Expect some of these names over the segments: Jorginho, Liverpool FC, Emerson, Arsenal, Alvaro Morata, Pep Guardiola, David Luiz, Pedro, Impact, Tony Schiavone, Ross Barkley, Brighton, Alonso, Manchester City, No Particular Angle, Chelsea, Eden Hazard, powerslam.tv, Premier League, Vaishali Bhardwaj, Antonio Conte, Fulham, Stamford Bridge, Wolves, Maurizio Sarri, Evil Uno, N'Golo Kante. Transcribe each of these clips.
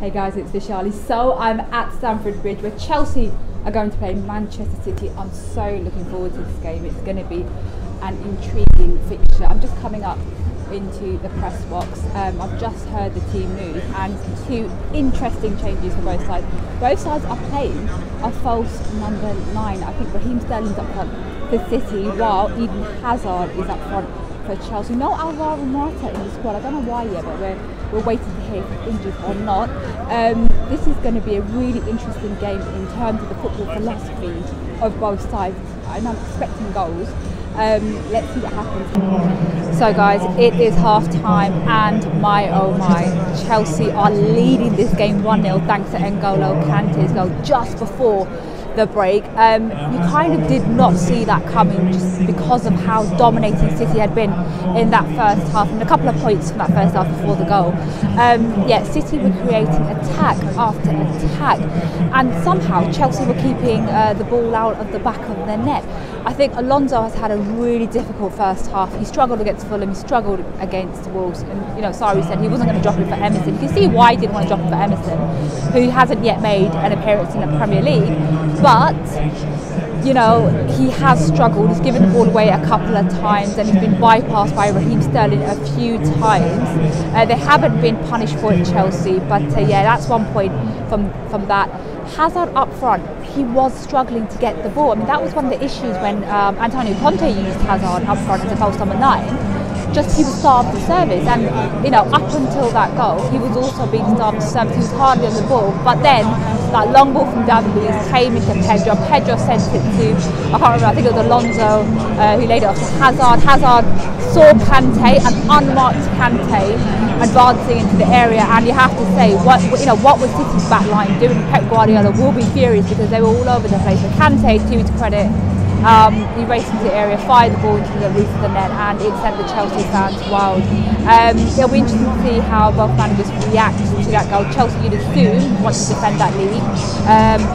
Hey guys, it's Vaishali. So I'm at Stamford Bridge where Chelsea are going to play Manchester City. I'm so looking forward to this game. It's going to be an intriguing fixture. I'm just coming up into the press box. I've just heard the team news and two interesting changes for both sides. Both sides are playing a false number 9. I think Raheem Sterling's up front for City while Eden Hazard is up front for Chelsea. No Alvaro Morata in the squad. I don't know why yet, but we're waiting to hear if he's injured or not. This is going to be a really interesting game in terms of the football philosophy of both sides, and I'm expecting goals. Let's see what happens. So guys, it is half time and my oh my, Chelsea are leading this game 1-0 thanks to N'Golo Kante's goal just before the break. You kind of did not see that coming just because of how dominating City had been in that first half, and a couple of points from that first half before the goal. Yeah, City were creating attack after attack and somehow Chelsea were keeping the ball out of the back of their net. I think Alonso has had a really difficult first half. He struggled against Fulham, he struggled against Wolves, and you know, Sarri said he wasn't going to drop him for Emerson. You can see why he didn't want to drop him for Emerson, who hasn't yet made an appearance in the Premier League. But, you know, he has struggled. He's given the ball away a couple of times and he's been bypassed by Raheem Sterling a few times. They haven't been punished for it, Chelsea, but yeah, that's one point from that. Hazard up front, he was struggling to get the ball. I mean, that was one of the issues when Antonio Conte used Hazard up front as a false number 9. Just he was starved to service, and you know, up until that goal he was also being starved to service. He was hardly on the ball, but then that long ball from David Luiz came into Pedro. Pedro sent it to, I can't remember, I think it was Alonso who laid it off to Hazard. Hazard saw Kante, an unmarked Kante, advancing into the area, and you have to say, what was City's back line doing? Pep Guardiola will be furious because they were all over the place. But Kante, to his credit, he raced into the area, fired the ball into the roof of the net, and it sent the Chelsea fans wild. It'll be interesting to see how both managers react to that goal. Chelsea, you'd assume, want to defend that lead,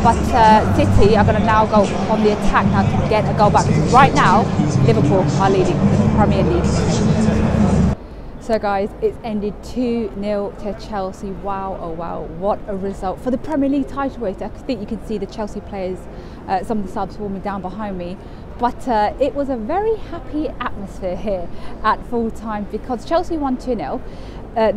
but City are going to now go on the attack now to get a goal back, because right now Liverpool are leading the Premier League. So guys, it's ended 2-0 to Chelsea. Wow, oh wow, what a result for the Premier League title race. I think you can see the Chelsea players, some of the subs warming down behind me, but it was a very happy atmosphere here at full time because Chelsea won 2-0.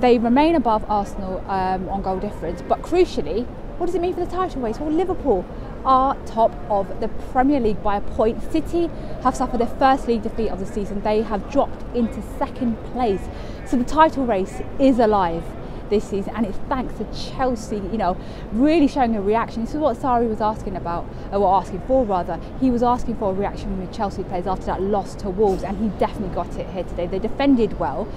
They remain above Arsenal on goal difference, but crucially, what does it mean for the title race? Well, Liverpool are top of the Premier League by a point. City have suffered their first league defeat of the season. They have dropped into second place. So the title race is alive this season, and it's thanks to Chelsea, you know, really showing a reaction. This is what Sarri was asking about, or asking for rather. He was asking for a reaction with Chelsea players after that loss to Wolves, and he definitely got it here today. They defended well,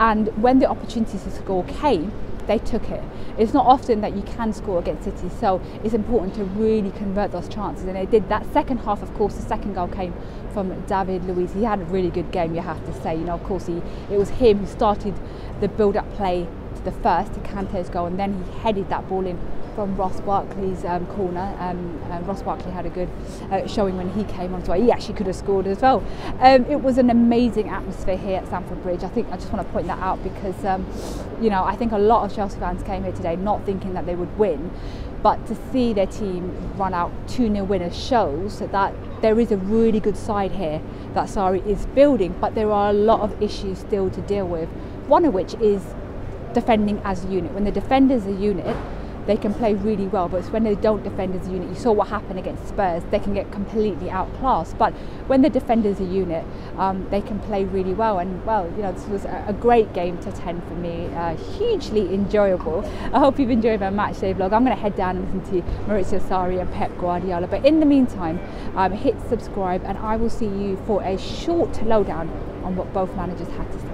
and when the opportunities to score came, they took it. It's not often that you can score against City, so it's important to really convert those chances, and they did. That second half, of course, the second goal came from David Luiz. He had a really good game, you have to say. You know, of course, it was him who started the build-up play to the first, to Kante's goal, and then he headed that ball in from Ross Barkley's corner. Ross Barkley had a good showing when he came on, so he actually could have scored as well. It was an amazing atmosphere here at Stamford Bridge. I think I just want to point that out because you know, I think a lot of Chelsea fans came here today not thinking that they would win, but to see their team run out 2-0 winners shows that there is a really good side here that Sarri is building, but there are a lot of issues still to deal with, one of which is defending as a unit. When the defenders are a unit, they can play really well, but it's when they don't defend as a unit. You saw what happened against Spurs. They can get completely outclassed, but when the defenders are a unit, they can play really well. And well, you know, this was a great game to attend for me, hugely enjoyable. I hope you've enjoyed my match day vlog. I'm going to head down and listen to Maurizio Sarri and Pep Guardiola, but in the meantime, hit subscribe, and I will see you for a short lowdown on what both managers had to say.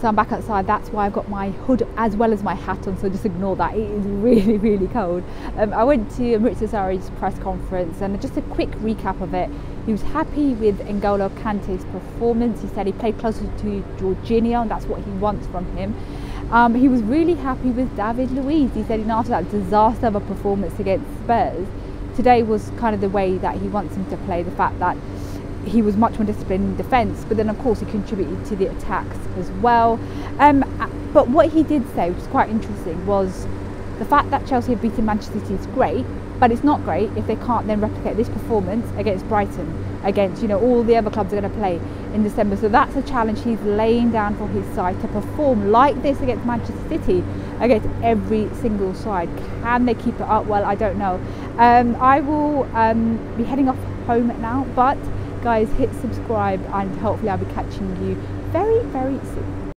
So I'm back outside. That's why I've got my hood as well as my hat on, so just ignore that. It is really, really cold. I went to Maurizio Sarri's press conference, and just a quick recap of it. He was happy with N'Golo Kante's performance. He said he played closer to Jorginho, and that's what he wants from him. He was really happy with David Luiz. He said, you know, after that disaster of a performance against Spurs, today was kind of the way that he wants him to play, the fact that he was much more disciplined in defence, but then of course he contributed to the attacks as well. But what he did say, which is quite interesting, was The fact that Chelsea have beaten Manchester City is great, but it's not great if they can't then replicate this performance against Brighton, against, you know, all the other clubs are going to play in December. So that's a challenge he's laying down for his side, to perform like this against Manchester City, against every single side. Can they keep it up? Well, I don't know. I will be heading off home now, but guys, hit subscribe and hopefully I'll be catching you very, very soon.